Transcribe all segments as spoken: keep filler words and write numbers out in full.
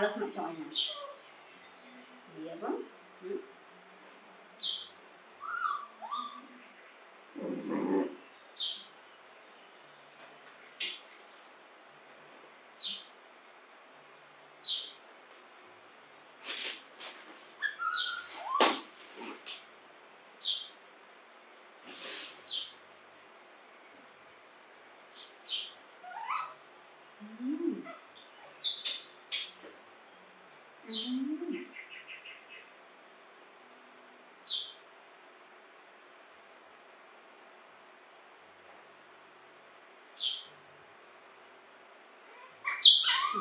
Lalas không chọn hả? Nghĩa vâng.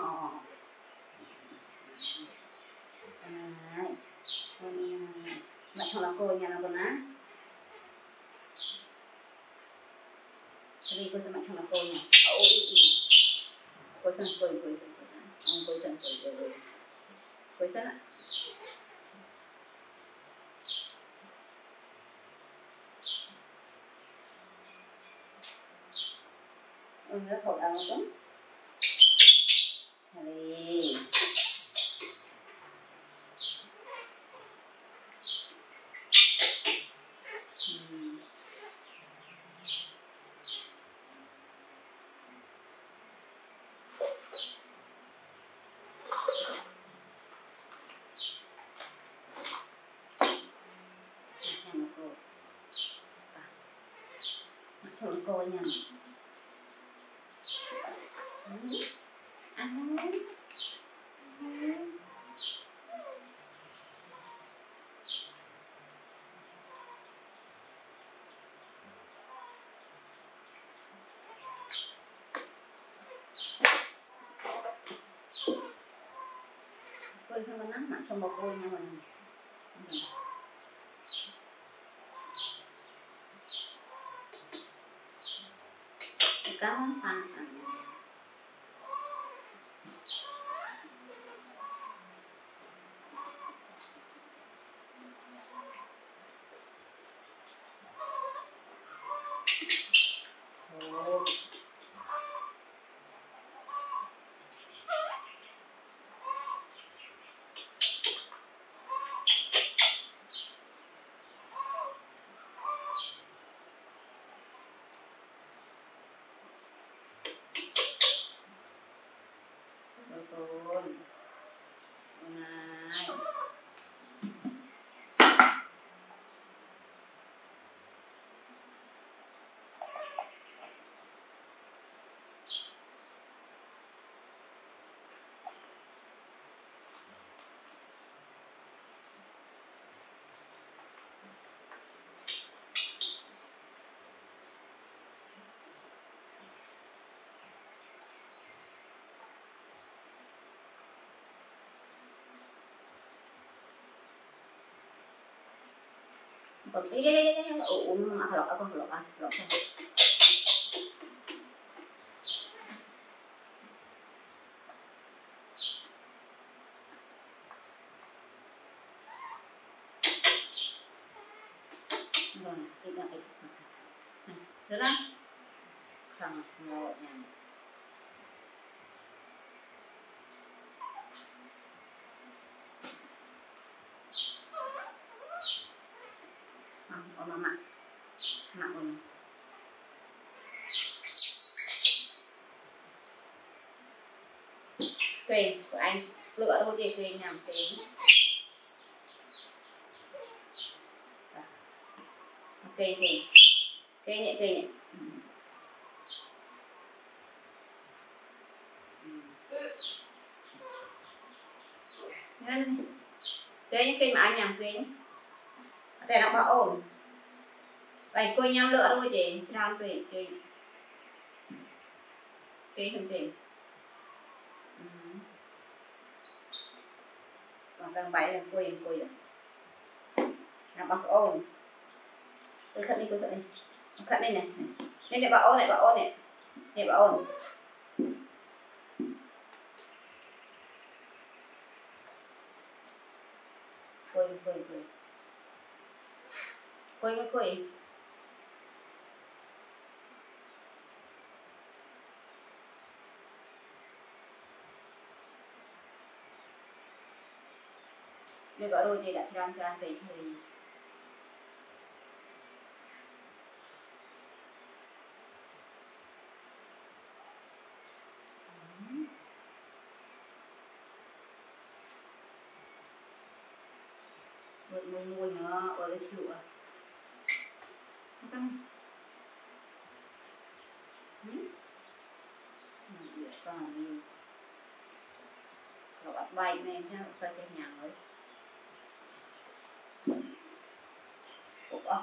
Ngọt. Đấy. Bạn chọn là cô nhà nào còn á? Tại vì cô sẽ bạn chọn là cô nhà. Ôi. Cô sân cười cười sân cười. Ông cô sân cười cười cười. Cô sân ạ. Ôi nó khổ đau lắm. Allez. Hmm. Tôi xong con nắm mặt xong bọc vôi nha mình. Cá lắm ta. Còn cái cái cái cái ủ mà lọt con lọt à lọt không rồi cái nào cái này được không không ngồi nhà mà mặn mặn rồi tuyền của anh lựa thôi thì tuyền nhằm tuyền ok tuyền ok nhẹ tuyền nhẹ nhanh cái cây mà anh nhằm tuyền để nó bảo ổn. Vậy cô nhau lựa thôi chị, cho ăn về chị. Kế không tiền. Còn đang bảy là cô em cô vậy. Là bọc ôn. Tôi khẩn đi, tôi khẩn đi. Khẩn đi này. Nên lại bọc ôn này, bọc ôn này. Này bọc ôn. Cô em cô em cô em. Cô em cô em. Hãy subscribe cho kênh Ghiền Mì Gõ để không bỏ lỡ Được gọi rồi thì đã thran thran về trời. Một mùi mùi nữa ở cái chịu à? Nó căng. Hửm? Được rồi. Cậu bắt bay em chứ, sao cho nhà mới. Ủa có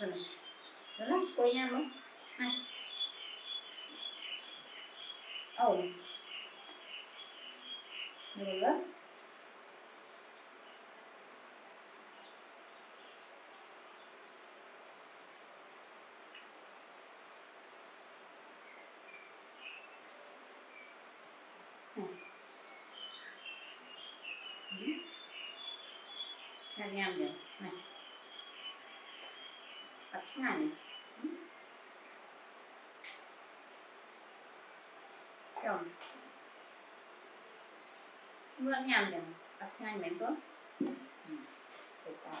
Cái này. Đó đó, cô nhang luôn. Này. Ồ. Được đó. Này nhầm nhỉ? Này. Bắt chín này. Rồi. Mượn nhầm nhỉ? Bắt chín này mấy cơ? Ừ. Được rồi.